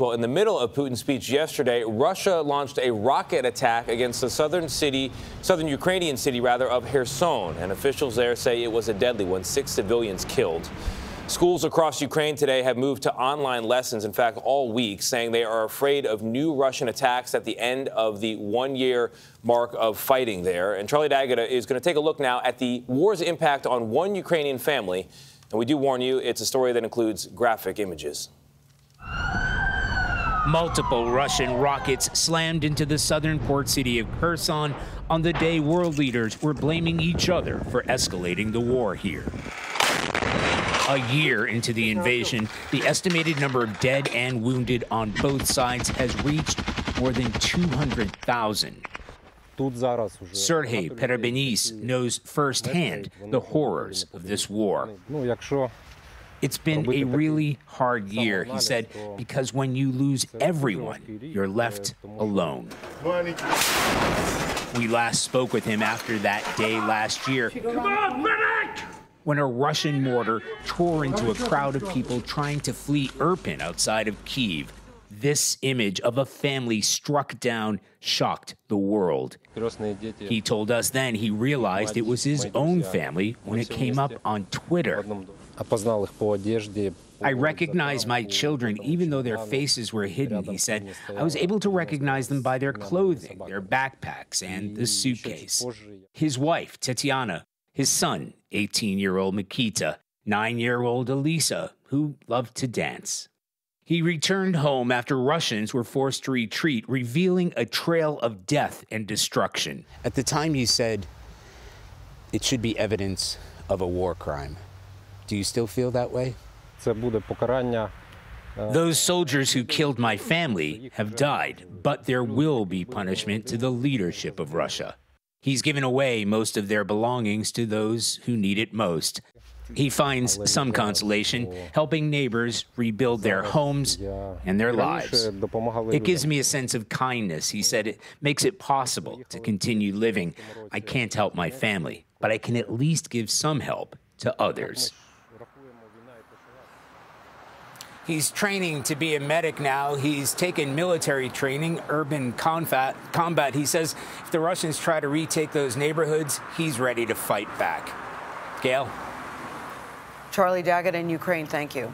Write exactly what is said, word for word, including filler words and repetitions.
Well, in the middle of Putin's speech yesterday, Russia launched a rocket attack against the southern city, southern Ukrainian city, rather, of Kherson. And officials there say it was a deadly one, six civilians killed. Schools across Ukraine today have moved to online lessons, in fact, all week, saying they are afraid of new Russian attacks at the end of the one-year mark of fighting there. And Charlie D'Agata is going to take a look now at the war's impact on one Ukrainian family. And we do warn you, it's a story that includes graphic images. Multiple Russian rockets slammed into the southern port city of Kherson on the day world leaders were blaming each other for escalating the war here. A year into the invasion, the estimated number of dead and wounded on both sides has reached more than two hundred thousand. Serhiy Perebyinis knows firsthand the horrors of this war. It's been a really hard year, he said, because when you lose everyone, you're left alone. We last spoke with him after that day last year, when a Russian mortar tore into a crowd of people trying to flee Irpin outside of Kyiv. This image of a family struck down shocked the world. He told us then he realized it was his own family when it came up on Twitter. I recognized my children, even though their faces were hidden, he said. I was able to recognize them by their clothing, their backpacks, and the suitcase. His wife, Tatiana, his son, eighteen-year-old Mikita, nine-year-old Alisa, who loved to dance. He returned home after Russians were forced to retreat, revealing a trail of death and destruction. At the time, you said it should be evidence of a war crime. Do you still feel that way? Those soldiers who killed my family have died, but there will be punishment to the leadership of Russia. He's given away most of their belongings to those who need it most. He finds some consolation helping neighbors rebuild their homes and their lives. It gives me a sense of kindness, he said. It makes it possible to continue living. I can't help my family, but I can at least give some help to others. He's training to be a medic now. He's taken military training, urban combat. combat. He says if the Russians try to retake those neighborhoods, he's ready to fight back. Gail? Charlie D'Agata in Ukraine, thank you.